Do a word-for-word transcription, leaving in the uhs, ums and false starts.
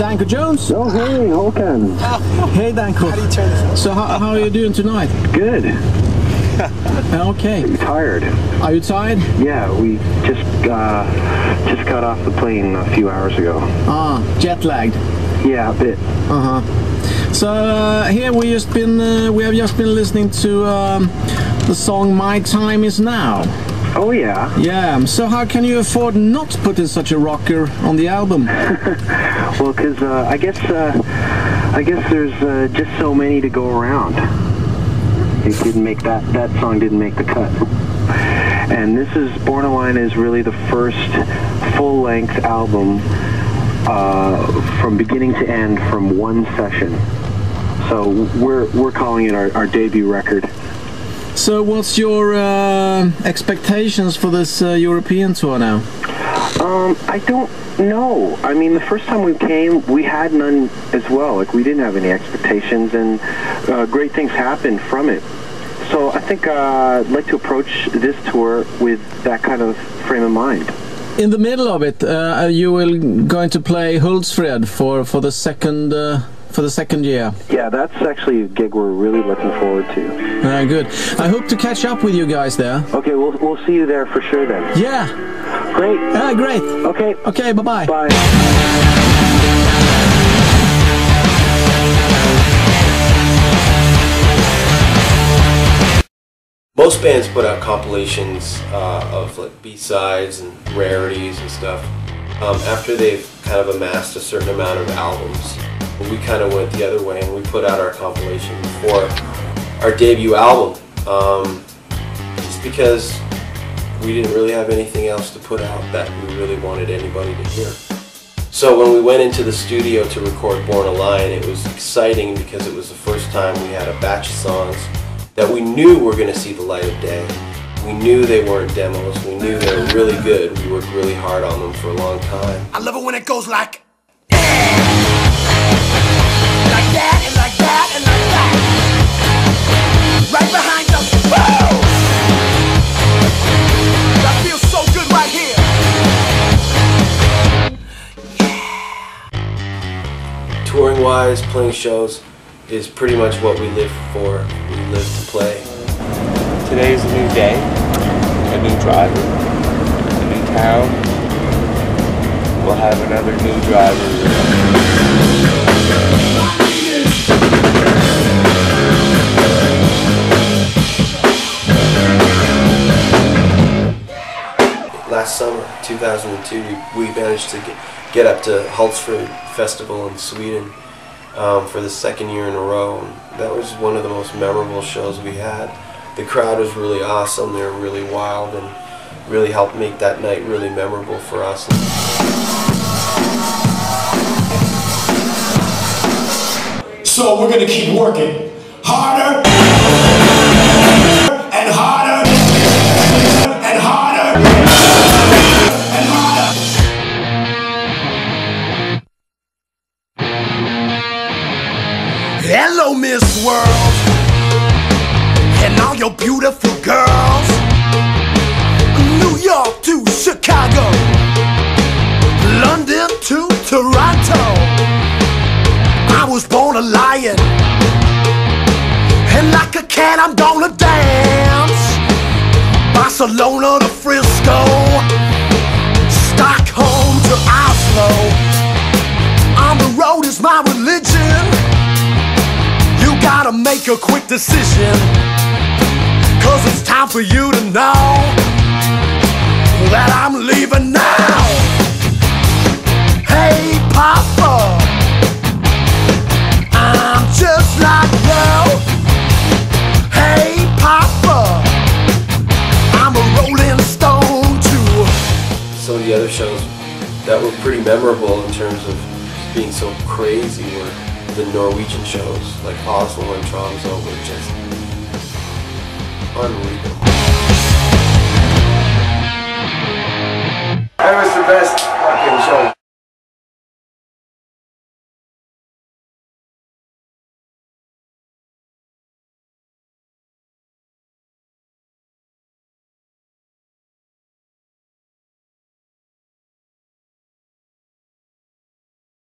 Danko Jones. Oh, hey, Håkan. Hey, Danko. How do you turn this on? So how, how are you doing tonight? Good. Okay. I'm tired. Are you tired? Yeah, we just uh, just got off the plane a few hours ago. Ah, jet lagged. Yeah, a bit. Uh huh. So uh, here we just been uh, we have just been listening to um, the song "My Time Is Now." Oh yeah. Yeah. So how can you afford not putting such a rocker on the album? Well, because uh, I guess uh, I guess there's uh, just so many to go around. It didn't make that that song didn't make the cut. And this is Born a Lion is really the first full-length album uh, from beginning to end from one session. So we're we're calling it our, our debut record. So what's your uh, expectations for this uh, European tour now? Um, I don't know. I mean, the first time we came, we had none as well. Like, we didn't have any expectations, and uh, great things happened from it. So I think uh, I'd like to approach this tour with that kind of frame of mind. In the middle of it, uh, you will going to play Hultsfred for for the second. Uh for the second year. Yeah, that's actually a gig we're really looking forward to. Very good. I hope to catch up with you guys there. Okay, we'll, we'll see you there for sure then. Yeah. Great. Ah, great. Okay. Okay, bye-bye. Bye. Most bands put out compilations uh, of like B-sides and rarities and stuff um, after they've kind of amassed a certain amount of albums. We kind of went the other way and we put out our compilation before our debut album um, just because we didn't really have anything else to put out that we really wanted anybody to hear. So when we went into the studio to record Born a Lion, it was exciting because it was the first time we had a batch of songs that we knew were going to see the light of day. We knew they weren't demos, we knew they were really good, we worked really hard on them for a long time. I love it when it goes like... Touring-wise, playing shows is pretty much what we live for. We live to play. Today is a new day, a new driver, a new town. We'll have another new driver. Last summer, two thousand two, we, we managed to get get up to Hultsfred Festival in Sweden um, for the second year in a row. That was one of the most memorable shows we had. The crowd was really awesome, they were really wild, and really helped make that night really memorable for us. So we're gonna keep working harder and harder and harder. Hello, Miss World, and all your beautiful girls. New York to Chicago, London to Toronto. I was born a lion, and like a cat I'm gonna dance. Barcelona to Frisco, Stockholm to Oslo. On the road is my religion. Gotta make a quick decision, cause it's time for you to know that I'm leaving now. Hey Papa, I'm just like you. Hey Papa, I'm a rolling stone too. Some of the other shows that were pretty memorable in terms of being so crazy were the Norwegian shows, like Oslo and Tromsø, were just unbelievable. That was the best.